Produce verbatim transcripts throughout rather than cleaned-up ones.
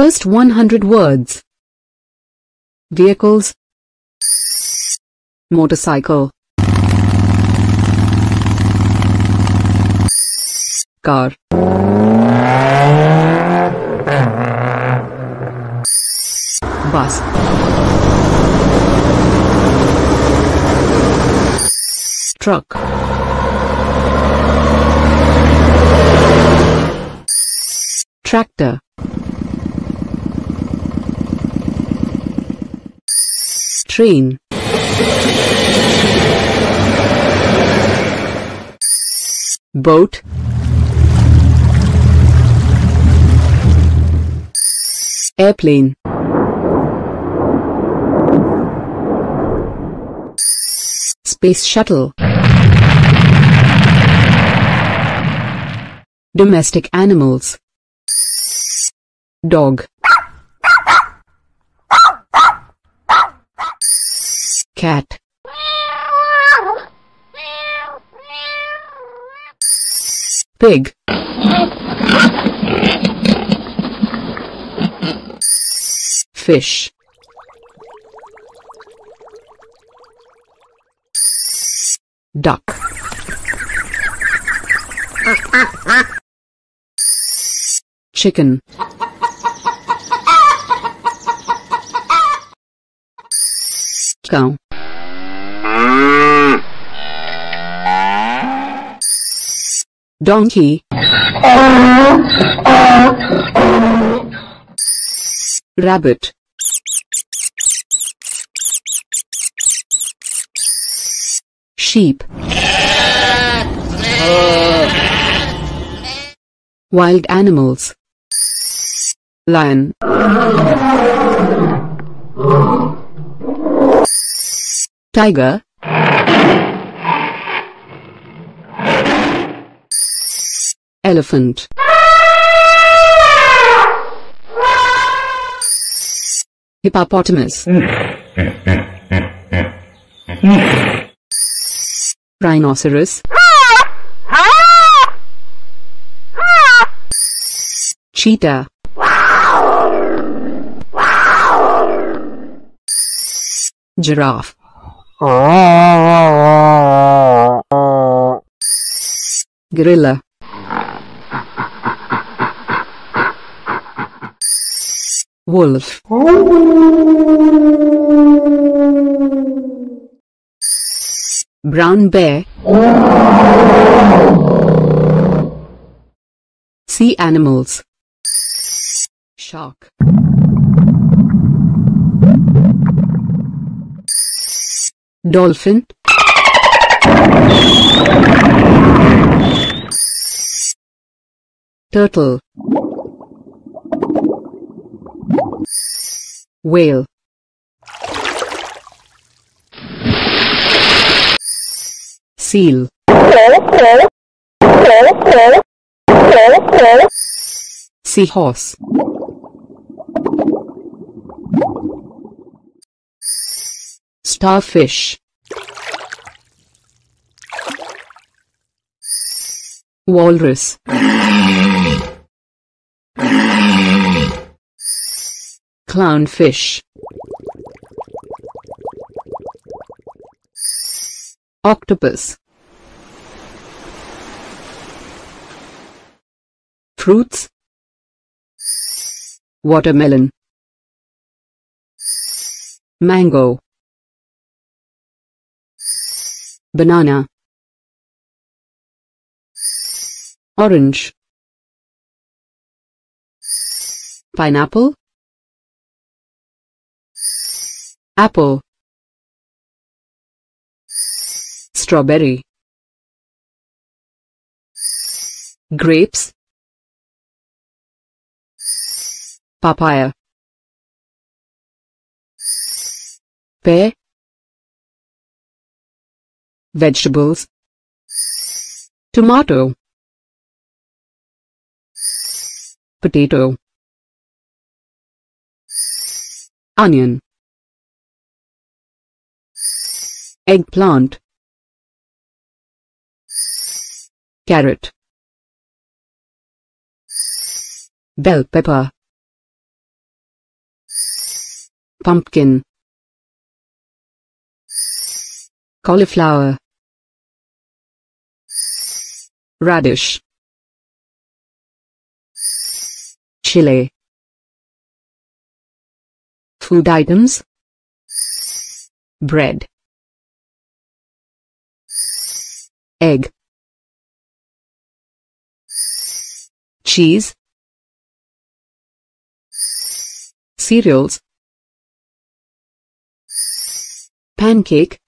First one hundred words. Vehicles, motorcycle, car, bus, truck, tractor, train, boat, airplane, space shuttle, domestic animals, dog, cat, pig, fish, duck, chicken, cow, donkey, rabbit, sheep, wild animals, lion, tiger, elephant, hippopotamus, rhinoceros, cheetah, giraffe, gorilla, wolf, brown bear, sea animals, shark, dolphin, turtle, whale, seal, seahorse, starfish, walrus, clownfish, octopus, fruits, watermelon, mango, banana, orange, pineapple, apple, strawberry, grapes, papaya, pear, vegetables, tomato, potato, onion, eggplant, carrot, bell pepper, pumpkin, cauliflower, radish, chili. Food items: bread, egg, cheese, cereals, pancake,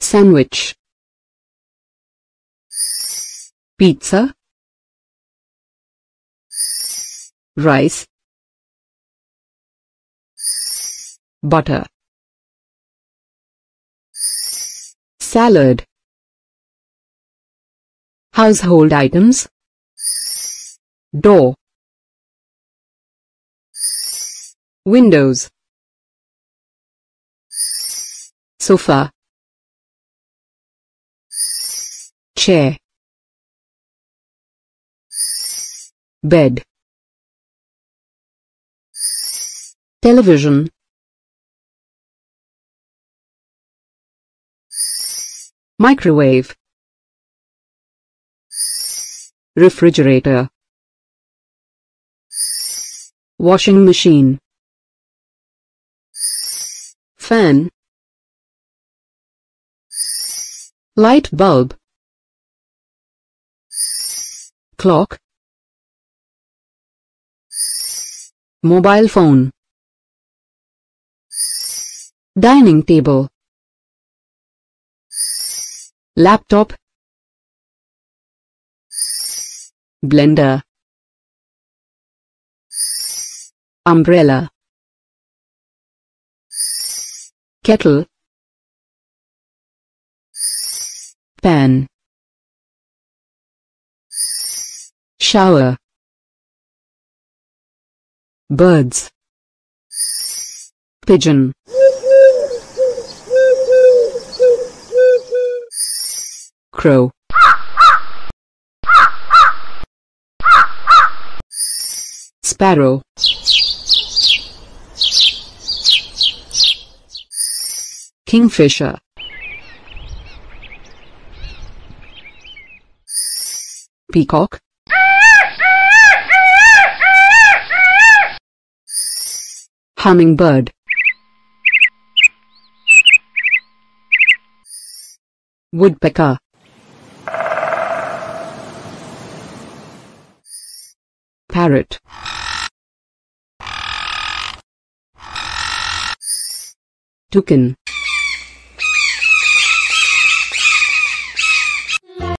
sandwich, pizza, rice, butter, salad. Household items: door, windows, sofa, chair, bed, television, microwave, refrigerator, washing machine, fan, light bulb, clock, mobile phone, dining table, laptop, blender, umbrella, kettle, pan, shower, birds, pigeon, crow, sparrow, kingfisher, peacock, hummingbird, woodpecker, parrot, toucan.